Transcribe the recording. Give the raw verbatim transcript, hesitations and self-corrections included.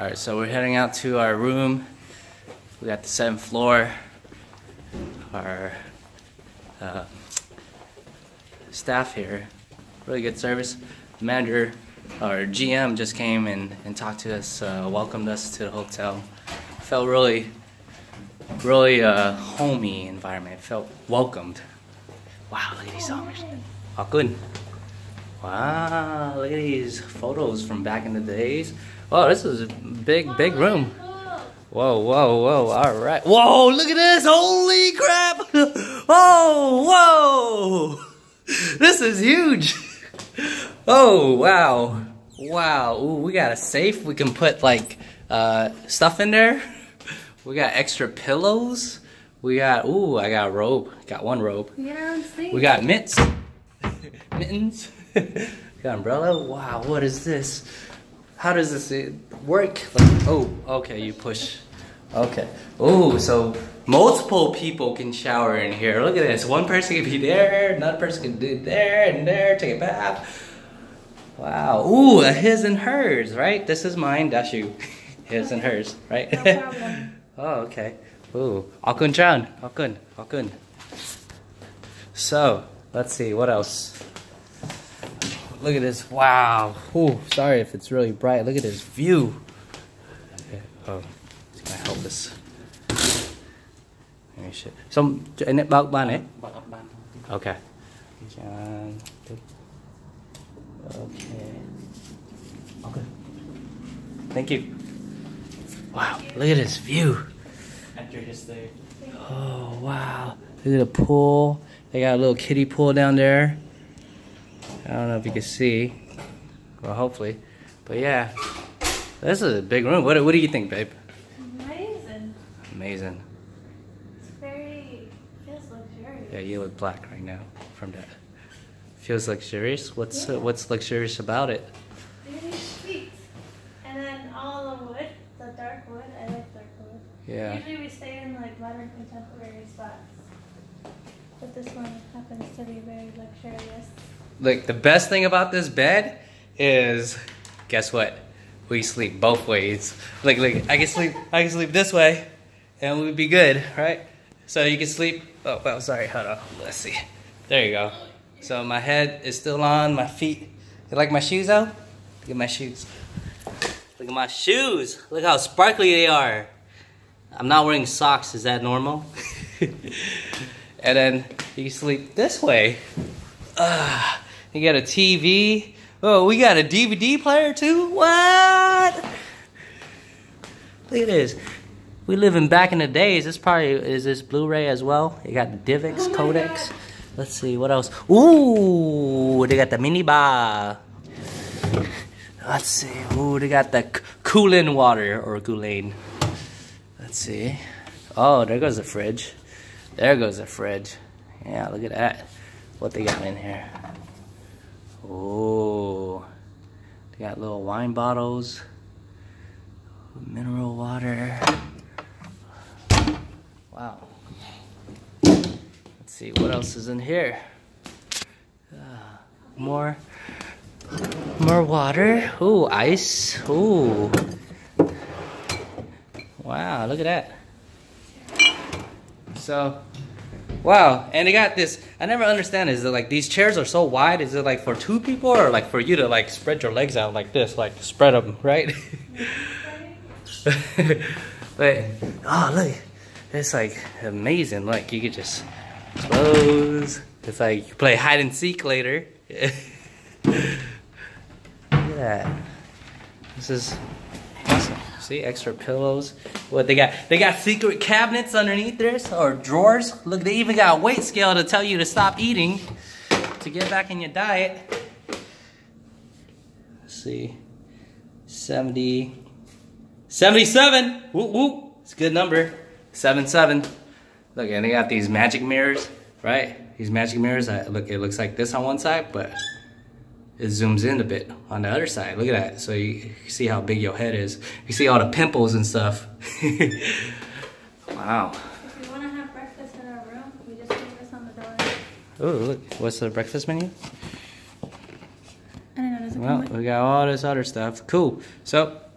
All right, so we're heading out to our room. We got the seventh floor. Our uh, staff here, really good service. The manager, our G M, just came and, and talked to us, uh, welcomed us to the hotel. Felt really, really uh, homey environment. Felt welcomed. Wow, look at these Amish. How good. Wow, look at these photos from back in the days. Wow, this is a big, big room. Whoa, whoa, whoa, all right. Whoa, look at this, holy crap. Oh, whoa, this is huge. Oh, wow, wow. Ooh, we got a safe. We can put like uh, stuff in there. We got extra pillows. We got, ooh, I got a robe. Got one robe. Yeah, we got mitts, mittens. Got umbrella. Wow, what is this? How does this work? Like, oh, okay, you push. Okay. Oh, so multiple people can shower in here. Look at this. One person can be there, another person can do there and there, take a bath. Wow. Ooh, a his and hers, right? This is mine, that's you. His and hers, right? No problem. Oh, okay. Ooh, Akun Chan, Akun, Akun. So, let's see, what else? Look at this, wow. Ooh, sorry if it's really bright. Look at this view. Okay. Oh, it's gonna help us. Some in it about ban eh? Okay. Okay. Okay. Thank you. Wow, look at this view. After his day. Oh wow. Look at the pool. They got a little kiddie pool down there. I don't know if you can see, well, hopefully, but yeah, this is a big room. What, what do you think, babe? Amazing. Amazing. It's very, feels luxurious. Yeah, you look black right now from that. Feels luxurious. What's yeah. uh, what's luxurious about it? There's sheets, and then all the wood, the dark wood. I like dark wood. Yeah. Usually we stay in like modern contemporary spots, but this one happens to be very luxurious. Like, the best thing about this bed is, guess what? We sleep both ways. Like, like I can sleep, I can sleep this way, and we'd be good, right? So you can sleep. Oh, well, sorry. Hold on. Let's see. There you go. So my head is still on. My feet. You like my shoes though? Look at my shoes. Look at my shoes. Look how sparkly they are. I'm not wearing socks. Is that normal? And then you sleep this way. Ah. Uh, You got a T V. Oh, we got a D V D player too? What? Look at this. We live in back in the days. This probably is this Blu-ray as well. You got the DivX, oh Codex. Let's see, what else? Ooh, they got the minibar. Let's see. Ooh, they got the Kulin water or Gulain. Let's see. Oh, there goes the fridge. There goes the fridge. Yeah, look at that. What they got in here. Oh, they got little wine bottles, mineral water. Wow. Let's see what else is in here. Uh, more, more water. Ooh, ice. Ooh. Wow, look at that. So. Wow, and they got this, I never understand, is it like these chairs are so wide, is it like for two people or like for you to like spread your legs out like this, like spread them, right? But, oh look, it's like amazing, like you could just close, it's like you play hide and seek later. Look at that, this is awesome. See, extra pillows. What they got? They got secret cabinets underneath this, or drawers. Look, they even got a weight scale to tell you to stop eating, to get back in your diet. Let's see, seventy, seventy-seven. Whoop whoop, it's a good number. seventy-seven. Look, and they got these magic mirrors, right? These magic mirrors. I, look, it looks like this on one side, but it zooms in a bit on the other side. Look at that. So you see how big your head is. You see all the pimples and stuff. Wow. If you want to have breakfast in our room, we just leave this on the door. Oh, look. What's the breakfast menu? I don't know. Does it well, come we got all this other stuff. Cool. So